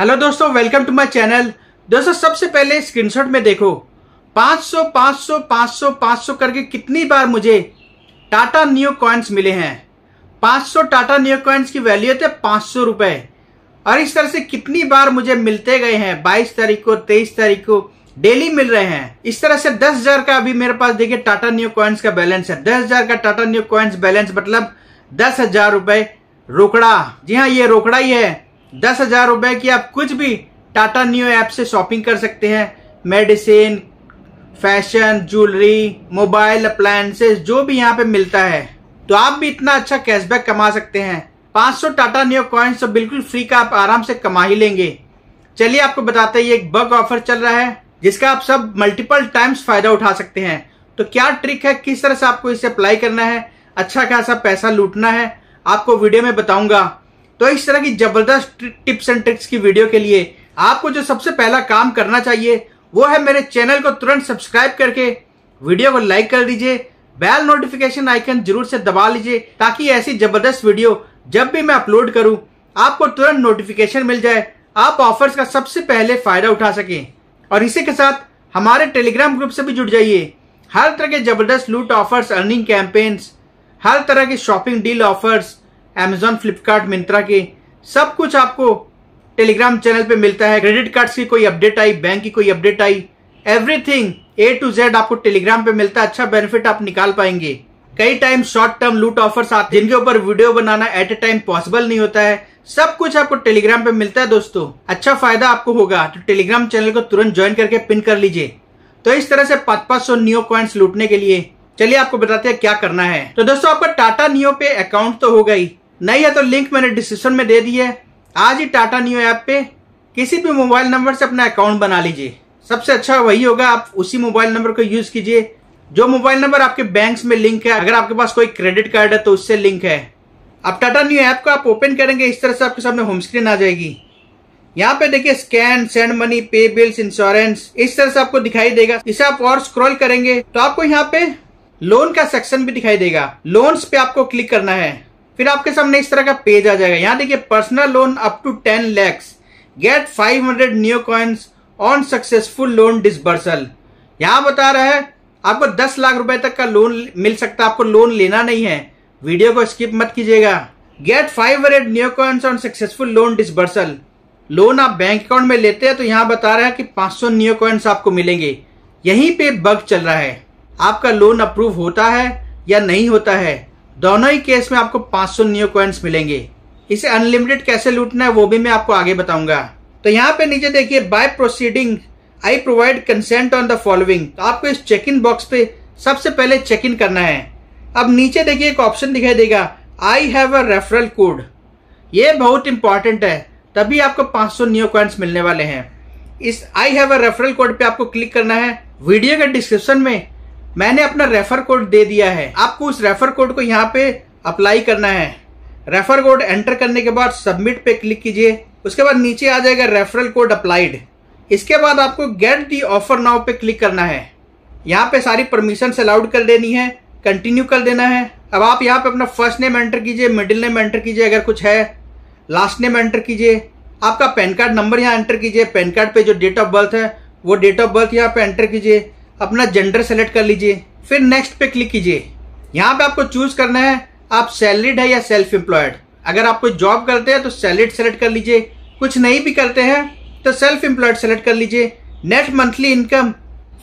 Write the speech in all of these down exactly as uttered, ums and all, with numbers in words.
Hello दोस्तों, welcome to my channel. दोस्तों सबसे पहले स्क्रीनशॉट में देखो पाँच सौ पाँच सौ पाँच सौ पाँच सौ करके कितनी बार मुझे टाटा न्यू कॉइन्स मिले हैं। पाँच सौ टाटा न्यू कॉइन्स की वैल्यू थे पाँच सौ रुपए, और इस तरह से कितनी बार मुझे मिलते गए हैं। बाईस तारीख को, तेईस तारीख को डेली मिल रहे हैं। इस तरह से दस हजार का अभी मेरे पास देखिए टाटा न्यू कॉइन्स का बैलेंस है। दस हजार का टाटा न्यू कॉइन्स बैलेंस मतलब दस हजार रुपए रोकड़ा। जी हाँ, ये रोकड़ा ही है। दस हजार रुपए की आप कुछ भी टाटा न्यू ऐप से शॉपिंग कर सकते हैं। Medicine, fashion, jewellery, mobile, appliances जो भी यहाँ पे मिलता है, तो आप भी इतना अच्छा कैशबैक कमा सकते हैं। पाँच सौ टाटा न्यू कॉइन्स तो बिल्कुल फ्री का आप आराम से कमा ही लेंगे। चलिए आपको बताते हैं, ये एक बग ऑफर चल रहा है जिसका आप सब मल्टीपल टाइम्स फायदा उठा सकते हैं। तो क्या ट्रिक है, किस तरह से आपको इसे अप्लाई करना है, अच्छा खासा पैसा लूटना है, आपको वीडियो में बताऊंगा। तो इस तरह की जबरदस्त टिप्स एंड ट्रिक्स की वीडियो के लिए आपको जो सबसे पहला काम करना चाहिए वो है मेरे चैनल को तुरंत सब्सक्राइब करके वीडियो को लाइक कर दीजिए। बेल नोटिफिकेशन आइकन जरूर से दबा लीजिए ताकि ऐसी जबरदस्त वीडियो जब भी मैं अपलोड करूं आपको तुरंत नोटिफिकेशन मिल जाए, आप ऑफर्स का सबसे पहले फायदा उठा सकें। और इसी के साथ हमारे टेलीग्राम ग्रुप से भी जुड़ जाइए। हर तरह के जबरदस्त लूट ऑफर्स, अर्निंग कैंपेन्स, हर तरह के shopping deal offers Amazon, Flipkart, Myntra के सब कुछ आपको टेलीग्राम चैनल पे मिलता है। क्रेडिट कार्ड्स की कोई अपडेट आई, बैंक की कोई अपडेट आई, एवरीथिंग ए टू जेड आपको टेलीग्राम पे मिलता है। अच्छा बेनिफिट आप निकाल पाएंगे। कई टाइम शॉर्ट टर्म लूट ऑफर्स आते हैं जिनके ऊपर वीडियो बनाना एट ए टाइम पॉसिबल नहीं होता है। सब कुछ आपको टेलीग्राम पे मिलता है दोस्तों, अच्छा फायदा आपको होगा। तो टेलीग्राम चैनल को तुरंत ज्वाइन करके पिन कर लीजिए। तो इस तरह से पाँच पाँच सौ न्यू कॉइन्स लूटने के लिए चलिए आपको बताते हैं क्या करना है। तो दोस्तों आपका टाटा न्यू पे अकाउंट तो हो गई, नहीं है तो लिंक मैंने डिस्क्रिप्शन में दे दी है। आज ही टाटा न्यू ऐप पे किसी भी मोबाइल नंबर से अपना अकाउंट बना लीजिए। सबसे अच्छा वही होगा, आप उसी मोबाइल नंबर को यूज कीजिए जो मोबाइल नंबर आपके बैंक में लिंक है। अगर आपके पास कोई क्रेडिट कार्ड है तो उससे लिंक है। आप टाटा न्यू ऐप को आप ओपन करेंगे, इस तरह से आपके सामने होम स्क्रीन आ जाएगी। यहाँ पे देखिए scan, send money, pay bills, insurance, इस तरह से आपको दिखाई देगा। इसे आप और स्क्रॉल करेंगे तो आपको यहाँ पे लोन का सेक्शन भी दिखाई देगा। लोन्स पे आपको क्लिक करना है, फिर आपके सामने इस तरह का पेज आ जाएगा। यहाँ देखिए personal loan up to ten lakhs, get five hundred Neu coins on successful loan disbursal. यहाँ बता रहा है आपको दस लाख रुपए तक का लोन मिल सकता है। आपको लोन लेना नहीं है, वीडियो को स्किप मत कीजिएगा। Get five hundred Neu coins on successful loan disbursal. Loan आप बैंक अकाउंट में लेते हैं तो यहाँ बता रहा है कि पाँच सौ न्यू कॉइन्स आपको मिलेंगे। यहीं पे बग चल रहा है, आपका लोन अप्रूव होता है या नहीं होता है, दोनों ही केस में आपको पाँच सौ न्यू कॉइन्स मिलेंगे। इसे अनलिमिटेड कैसे लूटना है वो भी मैं आपको आगे बताऊंगा। तो यहाँ पे नीचे देखिए by proceeding I provide consent on the following. आपको इस चेक इन बॉक्स पे सबसे पहले चेक इन करना है। अब नीचे देखिए एक ऑप्शन दिखाई देगा, I have a referral code. ये बहुत इंपॉर्टेंट है, तभी आपको पाँच सौ न्यू कॉइन्स मिलने वाले हैं। इस I have a referral code पे आपको क्लिक करना है। वीडियो के डिस्क्रिप्शन में मैंने अपना रेफर कोड दे दिया है, आपको उस रेफर कोड को यहाँ पे अप्लाई करना है। रेफर कोड एंटर करने के बाद सबमिट पे क्लिक कीजिए। उसके बाद नीचे आ जाएगा रेफरल कोड अप्लाइड। इसके बाद आपको गेट दी ऑफर नाउ पे क्लिक करना है। यहाँ पे सारी परमिशन अलाउड कर देनी है, कंटिन्यू कर देना है। अब आप यहाँ पे अपना फर्स्ट नेम एंटर कीजिए, मिडिल नेम एंटर कीजिए अगर कुछ है, लास्ट नेम एंटर कीजिए, आपका पैन कार्ड नंबर यहाँ एंटर कीजिए। पैन कार्ड पे जो डेट ऑफ बर्थ है वो डेट ऑफ बर्थ यहाँ पे एंटर कीजिए। अपना जेंडर सेलेक्ट कर लीजिए, फिर नेक्स्ट पे क्लिक कीजिए। यहाँ पे आपको चूज करना है आप सैलरीड है या सेल्फ एम्प्लॉयड। अगर आप कोई जॉब करते हैं तो सैलरीड सेलेक्ट कर लीजिए, कुछ नहीं भी करते हैं तो सेल्फ एम्प्लॉयड सेलेक्ट कर लीजिए। Net monthly income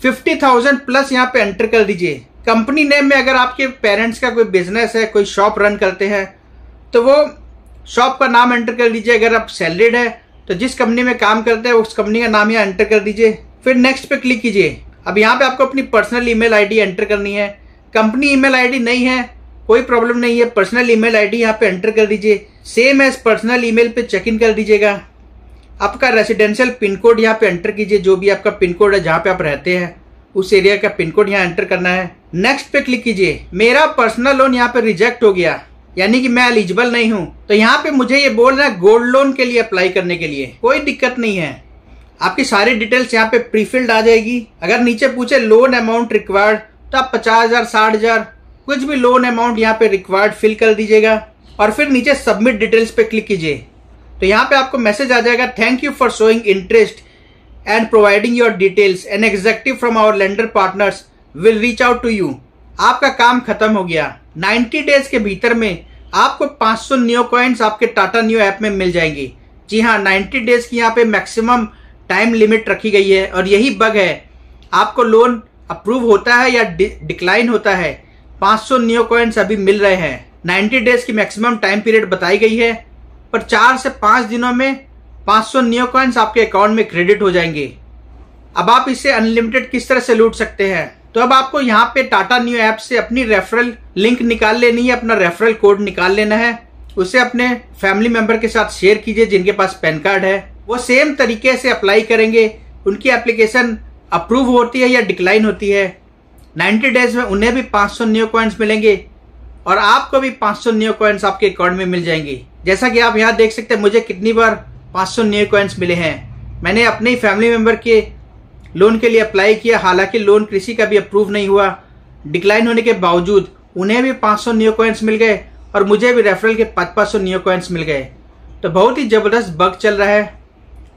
fifty thousand plus यहाँ पे एंटर कर दीजिए। कंपनी नेम में अगर आपके पेरेंट्स का कोई बिजनेस है, कोई शॉप रन करते हैं तो वो शॉप का नाम एंटर कर दीजिए। अगर आप सैलरीड है तो जिस कंपनी में काम करते हैं उस कंपनी का नाम यहाँ एंटर कर दीजिए। फिर नेक्स्ट पे क्लिक कीजिए। अब यहाँ पे आपको अपनी पर्सनल ईमेल आईडी एंटर करनी है। कंपनी ईमेल आईडी नहीं है कोई प्रॉब्लम नहीं है, पर्सनल ईमेल आईडी यहाँ पे एंटर कर दीजिए। सेम एज पर्सनल ईमेल पे चेक इन कर दीजिएगा। आपका रेसिडेंशियल पिन कोड यहाँ पे एंटर कीजिए, जो भी आपका पिन कोड है जहाँ पे आप रहते हैं उस एरिया का पिन कोड यहाँ एंटर करना है। नेक्स्ट पे क्लिक कीजिए। मेरा पर्सनल लोन यहाँ पे रिजेक्ट हो गया, यानी कि मैं एलिजिबल नहीं हूँ। तो यहाँ पे मुझे ये बोल रहा है गोल्ड लोन के लिए अप्लाई करने के लिए। कोई दिक्कत नहीं है, आपकी सारी डिटेल्स यहाँ पे प्रीफिल्ड आ जाएगी। अगर नीचे पूछे लोन अमाउंट रिक्वायर्ड तो आप पचास हजार, साठ हजार कुछ भी लोन अमाउंट यहाँ पे रिक्वायर्ड फिल कर दीजिएगा। और फिर नीचे सबमिट डिटेल्स पे क्लिक कीजिए। तो यहाँ पे आपको मैसेज आ जाएगा, thank you for showing interest and providing your details, an executive from our lender partners will reach out to you. आपका काम खत्म हो गया। नब्बे डेज के भीतर में आपको पाँच सौ न्यू कॉइन्स आपके टाटा न्यू ऐप में मिल जाएंगी। जी हाँ, नब्बे डेज की यहाँ पे मैक्सिमम टाइम लिमिट रखी गई है और यही बग है। आपको लोन अप्रूव होता है या डिक्लाइन होता है, पाँच सौ न्यू कॉइन्स अभी मिल रहे हैं। नब्बे डेज की मैक्सिमम टाइम पीरियड बताई गई है, पर चार से पाँच दिनों में पाँच सौ न्यू कॉइन्स आपके अकाउंट में क्रेडिट हो जाएंगे। अब आप इसे अनलिमिटेड किस तरह से लूट सकते हैं? तो अब आपको यहाँ पे टाटा न्यू ऐप से अपनी रेफरल लिंक निकाल लेनी है, अपना रेफरल कोड निकाल लेना है, उसे अपने फैमिली मेंबर के साथ शेयर कीजिए जिनके पास पैन कार्ड है। वो सेम तरीके से अप्लाई करेंगे, उनकी एप्लीकेशन अप्रूव होती है या डिक्लाइन होती है। नब्बे डेज में उन्हें भी पाँच सौ न्यू कॉइन्स मिलेंगे और आपको भी पाँच सौ न्यू कॉइन्स आपके अकाउंट में मिल जाएंगी। जैसा कि आप यहाँ देख सकते हैं, मुझे कितनी बार पाँच सौ न्यू कॉइन्स मिले हैं। मैंने अपने फैमिली मेंबर के लोन के लिए अप्लाई किया, हालांकि लोन किसी का भी अप्रूव नहीं हुआ। डिक्लाइन होने के बावजूद उन्हें भी पाँच सौ न्यू कॉइन्स मिल गए और मुझे भी रेफरल के पाँच सौ न्यू कॉइन्स मिल गए। तो बहुत ही ज़बरदस्त बग चल रहा है,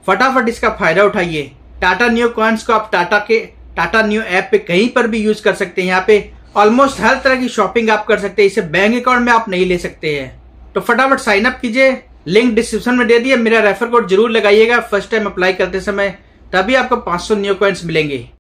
फटाफट इसका फ़ायदा उठाइए। टाटा न्यू कॉइन्स को आप टाटा के टाटा न्यू ऐप पे कहीं पर भी यूज़ कर सकते हैं। यहाँ पे ऑलमोस्ट हर तरह की शॉपिंग आप कर सकते हैं, इसे बैंक अकाउंट में आप नहीं ले सकते हैं। तो फटाफट साइनअप कीजिए, लिंक डिस्क्रिप्शन में दे दिए। मेरा रेफर कोड जरूर लगाइएगा फर्स्ट टाइम अप्लाई करते समय, तभी आपको पाँच सौ न्यू कॉइन्स मिलेंगे।